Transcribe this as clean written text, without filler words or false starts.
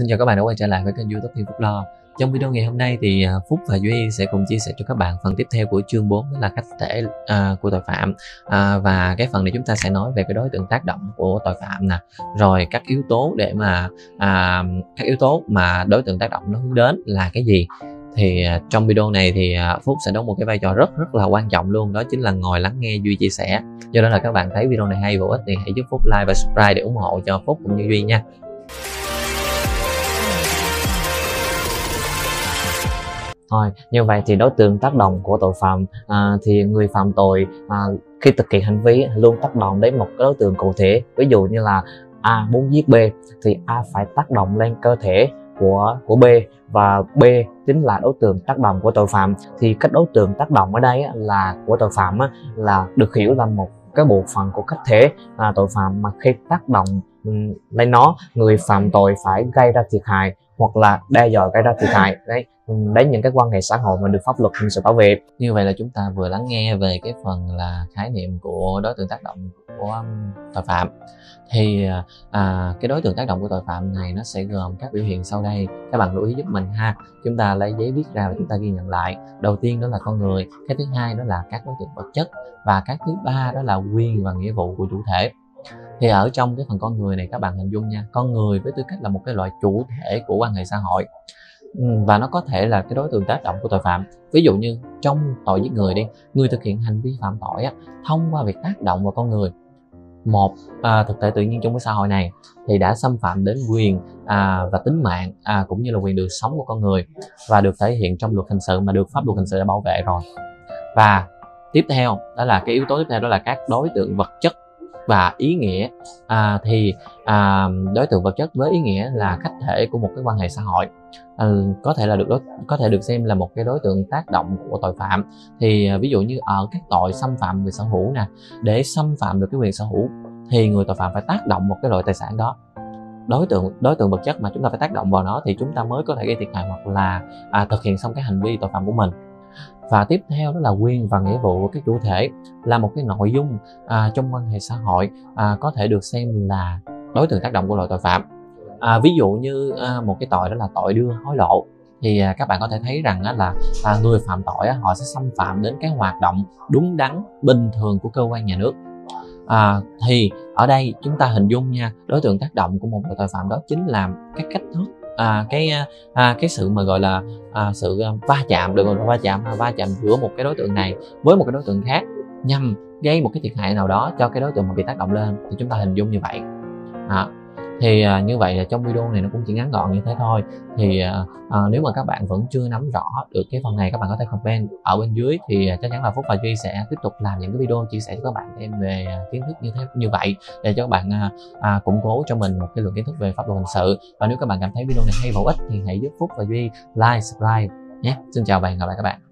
Xin chào các bạn đã quay trở lại với kênh YouTube Thiên Phúc Lo. Trong video ngày hôm nay thì Phúc và Duy sẽ cùng chia sẻ cho các bạn phần tiếp theo của chương 4, đó là khách thể của tội phạm. Và cái phần này chúng ta sẽ nói về cái đối tượng tác động của tội phạm nè, rồi các yếu tố để mà đối tượng tác động nó hướng đến là cái gì. Thì trong video này thì Phúc sẽ đóng một cái vai trò rất là quan trọng luôn, đó chính là ngồi lắng nghe Duy chia sẻ. Do đó là các bạn thấy video này hay, bổ ích thì hãy giúp Phúc like và subscribe để ủng hộ cho Phúc cũng như Duy nha. Thôi, như vậy thì đối tượng tác động của tội phạm thì người phạm tội khi thực hiện hành vi luôn tác động đến một cái đối tượng cụ thể. Ví dụ như là A muốn giết B thì A phải tác động lên cơ thể của B, và B chính là đối tượng tác động của tội phạm. Thì các đối tượng tác động ở đây là của tội phạm là được hiểu là một cái bộ phận của khách thể tội phạm, mà khi tác động lên nó, người phạm tội phải gây ra thiệt hại hoặc là đe dọa gây ra thiệt hại đấy những cái quan hệ xã hội mà được pháp luật mình sẽ bảo vệ. Như vậy là chúng ta vừa lắng nghe về cái phần là khái niệm của đối tượng tác động của tội phạm. Thì cái đối tượng tác động của tội phạm này nó sẽ gồm các biểu hiện sau đây, các bạn lưu ý giúp mình ha. Chúng ta lấy giấy viết ra và chúng ta ghi nhận lại. Đầu tiên đó là con người, cái thứ hai đó là các đối tượng vật chất, và cái thứ ba đó là quyền và nghĩa vụ của chủ thể. Thì ở trong cái phần con người này, các bạn hình dung nha, con người với tư cách là một cái loại chủ thể của quan hệ xã hội, và nó có thể là cái đối tượng tác động của tội phạm. Ví dụ như trong tội giết người đi, người thực hiện hành vi phạm tội thông qua việc tác động vào con người, một thực thể tự nhiên trong cái xã hội này, thì đã xâm phạm đến quyền và tính mạng cũng như là quyền được sống của con người, và được thể hiện trong luật hình sự mà được pháp luật hình sự đã bảo vệ rồi. Và tiếp theo đó là cái yếu tố tiếp theo, đó là các đối tượng vật chất và ý nghĩa. Đối tượng vật chất với ý nghĩa là khách thể của một cái quan hệ xã hội, có thể được xem là một cái đối tượng tác động của tội phạm. Thì ví dụ như ở các tội xâm phạm người sở hữu nè, để xâm phạm được cái quyền sở hữu thì người tội phạm phải tác động một cái loại tài sản đó, đối tượng vật chất mà chúng ta phải tác động vào nó thì chúng ta mới có thể gây thiệt hại hoặc là thực hiện xong cái hành vi tội phạm của mình. Và tiếp theo đó là quyền và nghĩa vụ của các chủ thể, là một cái nội dung trong quan hệ xã hội có thể được xem là đối tượng tác động của loại tội phạm. Ví dụ như một cái tội đó là tội đưa hối lộ, thì các bạn có thể thấy rằng là người phạm tội họ sẽ xâm phạm đến cái hoạt động đúng đắn bình thường của cơ quan nhà nước. Thì ở đây chúng ta hình dung nha, đối tượng tác động của một loại tội phạm đó chính là các cách thức, cái sự mà gọi là sự va chạm, được gọi là va chạm giữa một cái đối tượng này với một cái đối tượng khác nhằm gây một cái thiệt hại nào đó cho cái đối tượng mà bị tác động lên, thì chúng ta hình dung như vậy. Thì như vậy là trong video này nó cũng chỉ ngắn gọn như thế thôi. Thì nếu mà các bạn vẫn chưa nắm rõ được cái phần này, các bạn có thể comment ở bên dưới, thì chắc chắn là Phúc và Duy sẽ tiếp tục làm những cái video chia sẻ cho các bạn thêm về kiến thức như vậy để cho các bạn củng cố cho mình một cái lượng kiến thức về pháp luật hình sự. Và nếu các bạn cảm thấy video này hay, hữu ích thì hãy giúp Phúc và Duy like, subscribe nhé. Xin chào và hẹn gặp lại các bạn.